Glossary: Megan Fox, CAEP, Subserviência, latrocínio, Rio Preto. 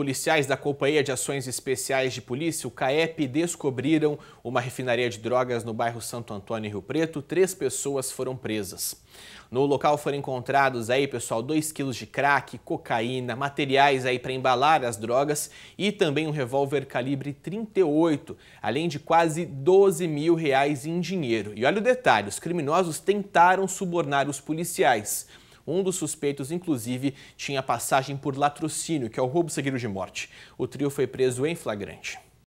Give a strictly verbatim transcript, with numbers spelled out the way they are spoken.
policiais da Companhia de Ações Especiais de Polícia, o CAEP, descobriram uma refinaria de drogas no bairro Santo Antônio, em Rio Preto. Três pessoas foram presas. No local foram encontrados aí, pessoal, dois quilos de crack, cocaína, materiais aí para embalar as drogas e também um revólver calibre trinta e oito, além de quase doze mil reais em dinheiro. E olha o detalhe, os criminosos tentaram subornar os policiais. Um dos suspeitos, inclusive, tinha passagem por latrocínio, que é o roubo seguido de morte. O trio foi preso em flagrante.